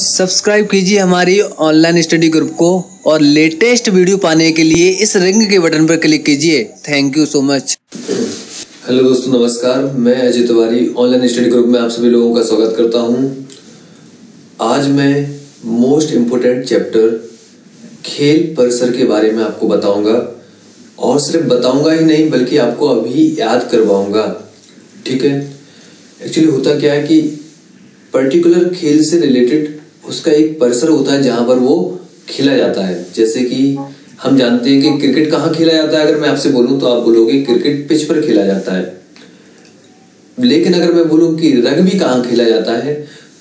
Subscribe कीजिए हमारी online study group को और लेटेस्ट वीडियो पाने के लिए इस रिंग के बटन पर क्लिक कीजिए। Thank you so much. Hello दोस्तों, नमस्कार। मैं Ajay Tiwari online study group में आप सभी लोगों का स्वागत करता हूं। आज मैं मोस्ट इम्पोर्टेंट चैप्टर खेल परिसर के बारे में आपको बताऊंगा और सिर्फ बताऊंगा ही नहीं बल्कि आपको अभी याद करवाऊंगा। ठीक है, एक्चुअली होता क्या है कि पर्टिकुलर खेल से रिलेटेड उसका एक परिसर होता है जहां पर वो खेला जाता है। जैसे कि हम जानते हैं कि क्रिकेट कहाँ खेला जाता है। अगर मैं आपसे बोलूं तो आप बोलोगे क्रिकेट पिच पर खेला जाता है, लेकिन अगर मैं बोलूं कि रग्बी कहाँ खेला जाता है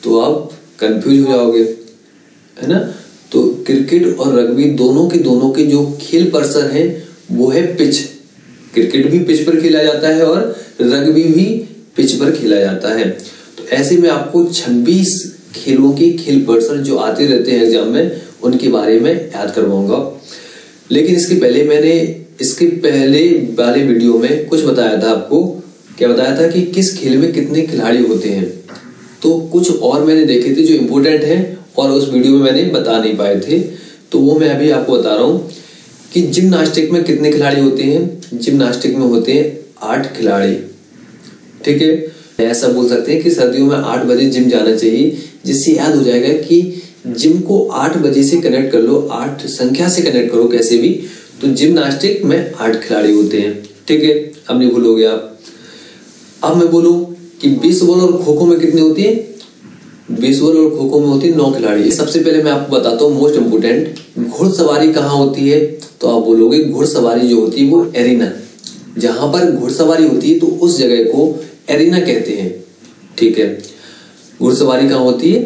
तो आप कंफ्यूज हो जाओगे, है ना। तो क्रिकेट और रग्बी दोनों के जो खेल परिसर है वो है पिच। क्रिकेट भी पिच पर खेला जाता है और रग्बी भी पिच पर खेला जाता है। तो ऐसे में आपको 26 खेलों के खेल परिसर जो आते रहते हैं एग्जाम में उनके बारे में याद करवाऊंगा। लेकिन इसके पहले मैंने इसके पहले वाले वीडियो में कुछ बताया था आपको। क्या बताया था कि किस खेल में कितने खिलाड़ी होते हैं, तो कुछ और मैंने देखे थे जो इम्पोर्टेंट हैं और उस वीडियो में मैंने बता नहीं पाए थे, तो वो मैं अभी आपको बता रहा हूँ। कि जिमनास्टिक में कितने खिलाड़ी होते हैं? जिमनास्टिक में होते हैं 8 खिलाड़ी। ठीक है, ऐसा बोल सकते हैं कि सर्दियों में 8 बजे जिम जाना चाहिए, जिससे याद हो जाएगा कि जिम को 8 बजे से कनेक्ट कर लो, 8 संख्या से कनेक्ट करो कैसे भी। तो जिमनास्टिक में 8 खिलाड़ी होते हैं। ठीक है, अब नहीं भूलोगे आप। अब मैं बोलूं कि बेसबॉल और खो खो में कितने होती है? बेसबॉल और खो खो में होती है 9 खिलाड़ी। सबसे पहले मैं आपको बताता हूँ मोस्ट इम्पोर्टेंट, घुड़सवारी कहाँ होती है? तो आप बोलोगे घुड़सवारी जो होती है वो एरिना, जहां पर घुड़सवारी होती है तो उस जगह को एरिना कहते हैं। ठीक है, घुड़सवारी कहाँ होती है?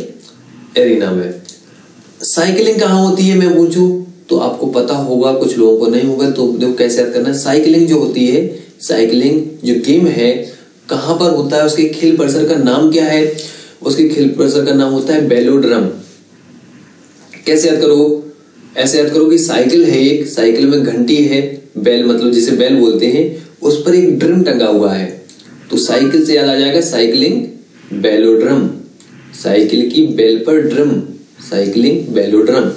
एरिना में। साइकिलिंग कहाँ होती है मैं पूछूं तो आपको पता होगा, कुछ लोगों को नहीं होगा, तो देखो कैसे याद करना है। साइकिलिंग जो होती है, साइकिलिंग जो गेम है कहाँ पर होता है? उसके खेल परिसर का नाम क्या है? उसके खेल परिसर का नाम होता है बेलोड्रम। कैसे याद करोगे? ऐसे याद करो कि साइकिल है एक, साइकिल में घंटी है, बेल मतलब जिसे बेल बोलते हैं, उस पर एक ड्रम टंगा हुआ है। तो साइकिल से याद आ जाएगा साइकिलिंग बेलोड्रम, साइकिल की बेल पर ड्रम, साइकिलिंग बेलोड्रम।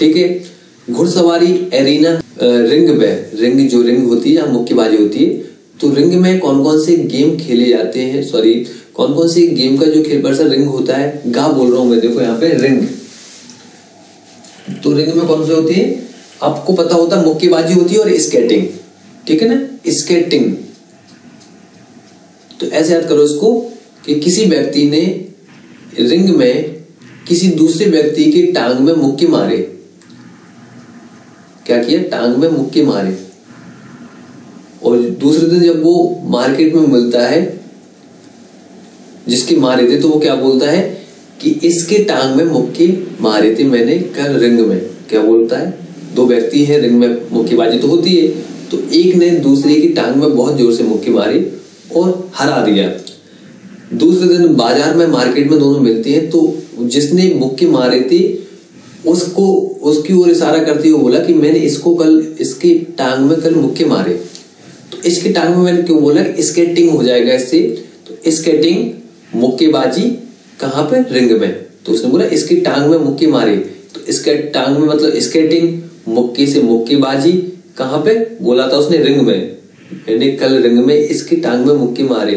ठीक है, घुड़सवारी एरिना, रिंग में, रिंग जो रिंग होती है या मुक्केबाजी होती है, तो रिंग में कौन कौन से गेम खेले जाते हैं, सॉरी कौन कौन से गेम का जो खेल परिसर रिंग होता है, गा बोल रहा हूं मैं, देखो यहाँ पे रिंग। तो रिंग में कौन से होती है? आपको पता होता है मुक्केबाजी होती है और स्केटिंग। ठीक है ना, स्केटिंग। तो ऐसे याद करो इसको कि किसी व्यक्ति ने रिंग में किसी दूसरे व्यक्ति की टांग में मुक्के मारे। क्या किया? टांग में मुक्के मारे। और दूसरे दिन जब वो मार्केट में मिलता है जिसके मारे थे, तो वो क्या बोलता है कि इसके टांग में मुक्के मारे थे मैंने कल रिंग में। क्या बोलता है? दो व्यक्ति हैं, रिंग में मुक्केबाजी तो होती है, तो एक ने दूसरे की टांग में बहुत जोर से मुक्के मारे और हरा दिया। दूसरे दिन बाजार में, मार्केट में दोनों मिलते हैं, तो जिसने मुक्के मारे थे उसको, उसकी ओर इशारा करते हुए बोला कि मैंने इसको कल, इसकी टांग में कल मुक्के मारे। तो इसकी टांग में मैंने क्यों बोला? स्केटिंग हो जाएगा इससे। तो स्केटिंग मुक्केबाजी कहाँ पे? रिंग में। तो उसने बोला इसकी टांग में मुक्के मारे, तो इसके टांग में मतलब स्केटिंग। मुक्के से मुक्केबाजी कहाँ पे? बोला था उसने रिंग में, मैंने कल रिंग में इसकी टांग में मुक्के मारे,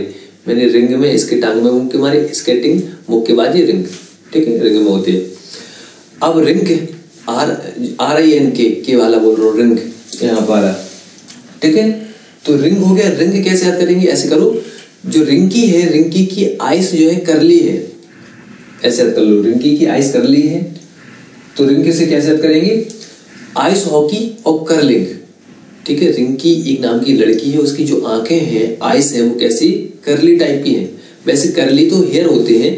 मैंने रिंग में इसके टांग में मुक्के मारे। स्केटिंग मुक्केबाजी रिंग। ठीक है, रिंग में होती है। अब रिंग, RING वाला बोल रहा हूँ, रिंग यहाँ पर आ रहा। ठीक है, तो रिंग हो गया। रिंग कैसे याद करेंगे? ऐसे करो, जो रिंकी है, रिंकी की आइस जो है करली है, ऐसे याद कर लो, रिंकी की आइस करली है। तो रिंग से कैसे याद करेंगे? आइस हॉकी और करलिंग। ठीक है, रिंकी एक नाम की लड़की है, उसकी जो आंखें हैं, आइस है, वो कैसी? करली टाइप की है। वैसे करली तो हेयर होते हैं,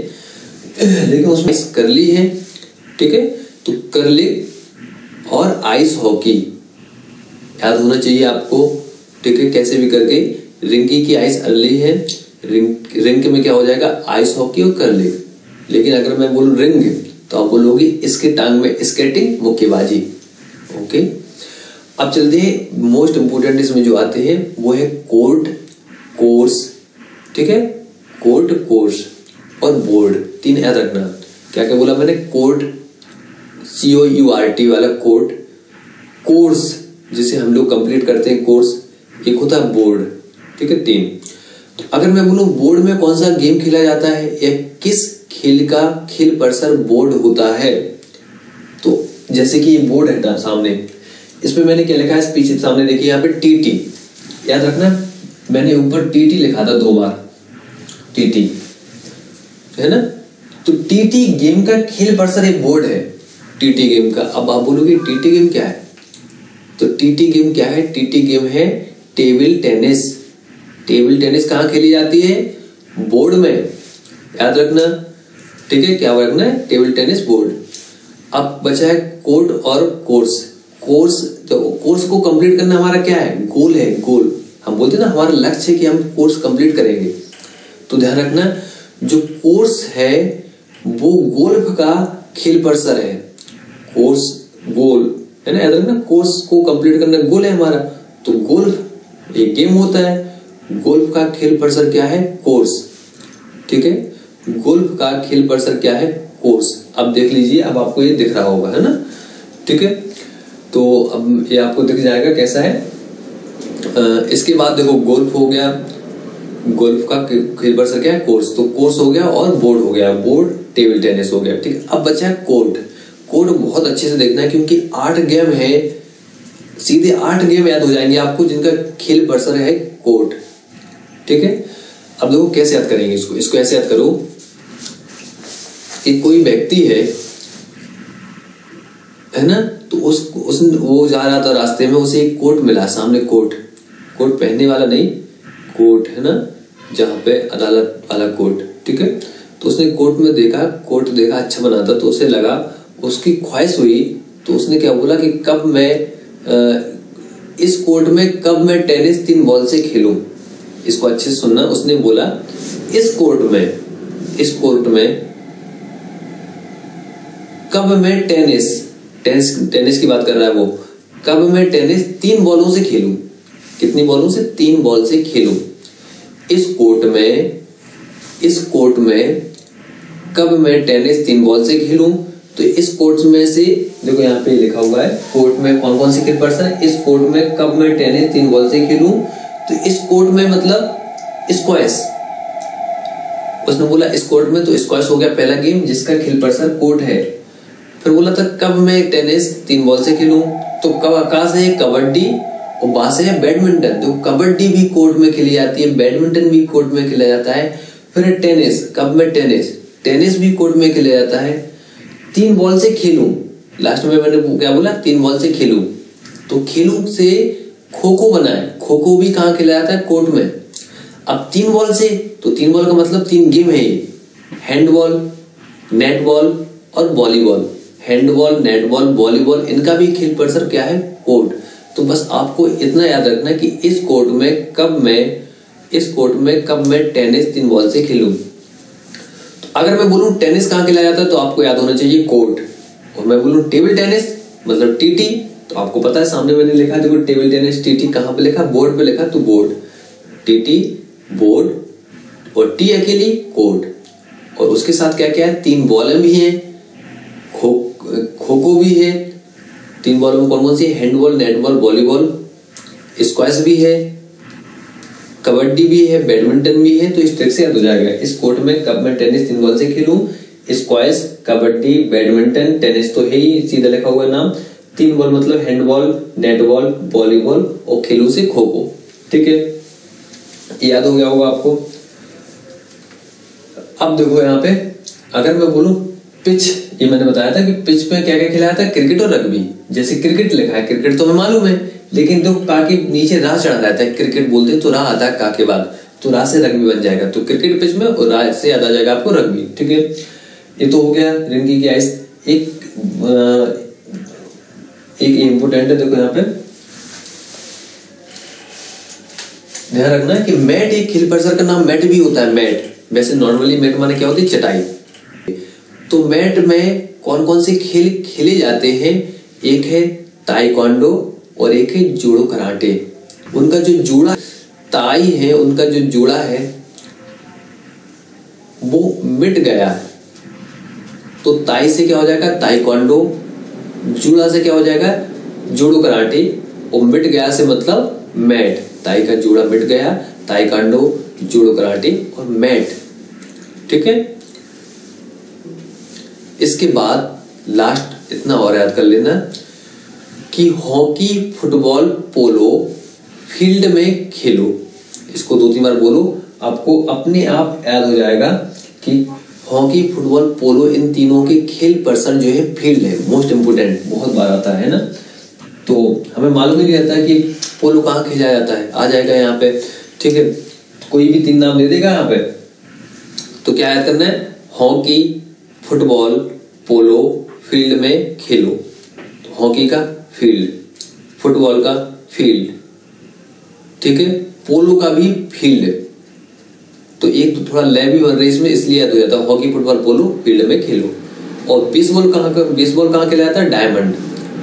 लेकिन उसमें करली है। ठीक है, तो करली और आइस हॉकी याद होना चाहिए आपको। ठीक है, कैसे भी करके। रिंकी की आइस अर्ली है, रिंग में क्या हो जाएगा? आइस हॉकी और करली। लेकिन अगर मैं बोलूं रिंग तो आप बोलोगे इसके टांग में स्केटिंग मुक्केबाजी। ओके, अब चलते हैं मोस्ट इम्पोर्टेंट इसमें जो आते हैं वो है कोर्ट, कोर्स। ठीक है, कोर्ट, कोर्स और बोर्ड, तीन याद रखना। क्या क्या बोला मैंने, कोड COURT वाला कोड। कोर्स जिसे हम लोग कंप्लीट करते हैं, कोर्स एक होता है बोर्ड, ठीक है, तीन। तो अगर मैं बोलूं बोर्ड में कौन सा गेम खेला जाता है या किस खेल का खेल परिसर बोर्ड होता है, तो जैसे कि ये बोर्ड है सामने, इसमें मैंने क्या लिखा है, इस पीछे सामने देखिए यहाँ पे TT, याद रखना मैंने ऊपर TT लिखा था 2 बार, TT है ना। तो TT गेम का खेल परिसर एक बोर्ड है, TT गेम का। अब आप बोलोगे TT गेम क्या है, तो TT गेम क्या है, TT गेम है टेबल टेनिस। टेबल टेनिस कहाँ खेली जाती है, बोर्ड में, याद रखना, ठीक है, क्या रखना है, टेबल टेनिस बोर्ड। अब बचा है कोड और कोर्स। कोर्स तो कोर्स को कंप्लीट करना हमारा क्या है, गोल है, गोल। हम बोलते हैं ना हमारा लक्ष्य है कि हम कोर्स कंप्लीट करेंगे। तो ध्यान रखना जो कोर्स है वो गोल्फ का खेल परिसर है, कोर्स गोल है ना, याद रखना। कोर्स को कंप्लीट करना गोल है हमारा, तो गोल्फ एक गेम होता है, गोल्फ का खेल परिसर क्या है, कोर्स, ठीक है, गोल्फ का खेल परिसर क्या है, कोर्स। अब देख लीजिए, अब आपको ये दिख रहा होगा है ना, ठीक है। तो अब ये आपको दिख जाएगा कैसा है। इसके बाद देखो गोल्फ हो गया, गोल्फ का खेल परिसर क्या है, कोर्स, तो कोर्स हो गया और बोर्ड हो गया, बोर्ड टेबल टेनिस हो गया, ठीक है। अब बचा है कोर्ट। कोर्ट बहुत अच्छे से देखना है क्योंकि 8 गेम है, सीधे 8 गेम याद हो जाएंगे आपको जिनका खेल परिसर है कोर्ट, ठीक है। अब देखो कैसे याद करेंगे इसको, इसको ऐसे याद करो कि कोई व्यक्ति है ना, तो वो जा रहा था रास्ते में, उसे एक कोर्ट मिला सामने, कोर्ट, कोर्ट पहनने वाला नहीं, कोर्ट है ना, जहाँ पे अदालत वाला कोर्ट, ठीक है। तो उसने कोर्ट में देखा, कोर्ट देखा अच्छा बना था, तो उसे लगा, उसकी ख्वाहिश हुई, तो उसने क्या बोला कि कब मैं इस कोर्ट में कब मैं टेनिस 3 बॉल से खेलूं। इसको अच्छे से सुनना, उसने बोला इस कोर्ट में कब मैं टेनिस की बात कर रहा है वो, कब मैं टेनिस 3 बॉलों से खेलूं, कितनी बॉलों से, 3 बॉल से खेलूं। इस कोर्ट में कब मैं टेनिस 3 बॉल से खेलूं। तो इस कोर्ट में से देखो यहाँ पे लिखा हुआ है कोर्ट में कौन कौन से खेल परिसर, इस कोर्ट में कब मैं टेनिस 3 बॉल से खेलूं, तो इस कोर्ट में मतलब स्क्वैश, उसने बोला इस कोर्ट में, तो स्क्वैश हो गया पहला गेम जिसका खेल परिसर कोर्ट है। फिर बोला था कब मैं टेनिस 3 बॉल से खेलूं, तो का से है कबड्डी और बा से है बैडमिंटन। तो कबड्डी भी कोर्ट में खेली जाती है, बैडमिंटन भी कोर्ट में खेला जाता है। फिर टेनिस, कब मैं टेनिस भी कोर्ट में खेला जाता है, 3 बॉल से खेलूं, लास्ट में मैंने क्या बोला, 3 बॉल से खेलूं। तो खेलूं से खो खो बना है, खो खो भी कहाँ खेला जाता है, कोर्ट में। अब 3 बॉल से, तो 3 बॉल का मतलब 3 गेम है ये, हैंडबॉल, नेटबॉल और वॉलीबॉल। हैंडबॉल, नेटबॉल, वॉलीबॉल, इनका भी खेल परिसर क्या है, कोर्ट। तो बस आपको इतना याद रखना कि इस कोर्ट में कब मैं टेनिस 3 बॉल से खेलूं। अगर मैं बोलूं टेनिस कहाँ खेला जाता है, तो आपको याद होना चाहिए कोर्ट। और मैं बोलूं टेबल टेनिस मतलब TT, तो आपको पता है सामने मैंने लिखा, देखो टेबल टेनिस TT कहाँ पे लिखा, बोर्ड पे लिखा, तो बोर्ड TT बोर्ड और T अकेली कोर्ट। और उसके साथ क्या क्या है, 3 बॉलें भी हैं, खो खो भी है, 3 बॉलों में कौन कौन सी, हैंडबॉल, नेटबॉल, वॉलीबॉल, स्क्वैश भी है, कबड्डी भी है, बैडमिंटन भी है। तो इस ट्रिक से याद हो जाएगा, इस कोर्ट में कब मैं टेनिस 3 बॉल से खेलूं, स्क्वैश, कबड्डी, बैडमिंटन, टेनिस तो है ही सीधा लिखा हुआ नाम, 3 बॉल मतलब हैंडबॉल, नेटबॉल, वॉलीबॉल और खेलू से खो खो, ठीक है, याद हो गया होगा आपको। अब देखो यहाँ पे अगर मैं बोलूं पिच, ये मैंने बताया था कि पिच पे क्या क्या खिलाया था, क्रिकेट और रग्बी। जैसे क्रिकेट लिखा है, क्रिकेट तो हमें मालूम है, लेकिन देखो का के नीचे राह चढ़ा रहता है, क्रिकेट बोलते हैं, तो राह आता है का के बाद, तो राह से रग्बी बन जाएगा, तो क्रिकेट पिच में और राह से याद आ जाएगा आपको रग्बी, ठीक है। ये तो हो गया रिंकी की आइस। एक इम्पोर्टेंट है, देखो यहाँ पे ध्यान रखना कि मैट एक खेल परिसर का नाम मैट भी होता है। मैट वैसे नॉर्मली मैट माने क्या होती है, चटाई। तो मैट में कौन कौन से खेल खेले जाते हैं, एक है ताइक्वांडो और एक है जूडो कराटे। उनका जो जूड़ा ताई है, उनका जो जूड़ा है वो मिट गया, तो ताई से क्या हो जाएगा ताइक्वांडो, जूडो से क्या हो जाएगा जूडो कराटे, और मिट गया से मतलब मैट, ताई का जूड़ा मिट गया, ताइक्वांडो जूडो कराटे और मैट। ठीक है, इसके बाद लास्ट इतना और याद कर लेना कि हॉकी, फुटबॉल, पोलो फील्ड में खेलो। इसको 2-3 बार बोलो, आपको अपने आप याद हो जाएगा कि हॉकी, फुटबॉल, पोलो इन तीनों के खेल पर्सन जो है फील्ड है मोस्ट इम्पोर्टेंट, बहुत बार आता है ना। तो हमें मालूम ही नहीं रहता है कि पोलो कहाँ खेला जाता है, आ जाएगा यहाँ पे। ठीक है, कोई भी 3 नाम दे देगा यहाँ पे, तो क्या याद करना है हॉकी, फुटबॉल, पोलो फील्ड में खेलो। तो हॉकी का फील्ड, फुटबॉल का फील्ड, ठीक है, पोलो का भी फील्ड। तो एक तो थोड़ा लय भी बन रही इसमें, इसलिए याद हो जाता है हॉकी, फुटबॉल, पोलो फील्ड में खेलो। और बेसबॉल कहाँ, बेसबॉल कहाँ खेला जाता है डायमंड।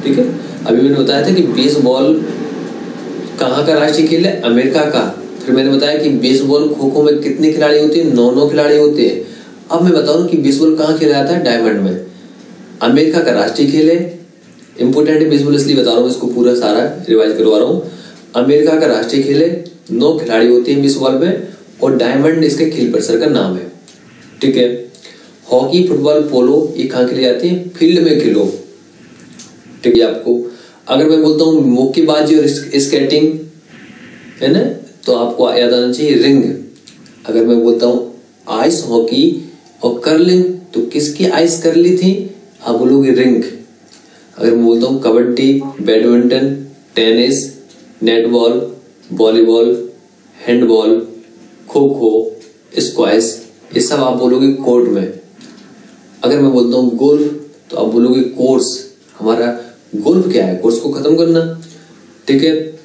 ठीक है, अभी मैंने बताया था कि बेसबॉल कहाँ का राष्ट्रीय खेल है, अमेरिका का। फिर मैंने बताया कि बेसबॉल, खो खो में कितने खिलाड़ी होते हैं, 9-9 खिलाड़ी होते हैं। अब मैं बताऊं कि बेसबॉल कहाँ खेला जाता है, डायमंड में, अमेरिका का राष्ट्रीय खेल है, इंपोर्टेंट है बेसबॉल इसलिए बता रहा हूँ, इसको पूरा सारा रिवाइज करवा रहा हूँ। अमेरिका का राष्ट्रीय खेल है, 9 खिलाड़ी होते हैं बेसबॉल में, और डायमंड इसके खेल परिसर का नाम है। ठीक है, हॉकी, फुटबॉल, पोलो ये कहाँ खेले जाते हैं, फील्ड में खेलो। ठीक है, आपको अगर मैं बोलता हूँ मुक्केबाजी और स्केटिंग है ना, तो आपको याद आना चाहिए रिंग। अगर मैं बोलता हूँ आइस हॉकी और कर्लिंग, तो किसकी आइस कर ली थी, आप बोलोगे रिंग। अगर मैं बोलता हूँ kabaddi, badminton, tennis, netball, volleyball, handball, kho kho, squash, ये सब आप बोलोगे कोर्ट में। अगर मैं बोलता हूँ गोल्फ, तो आप बोलोगे कोर्स। हमारा गोल्फ क्या है, कोर्स को खत्म करना। ठीक है,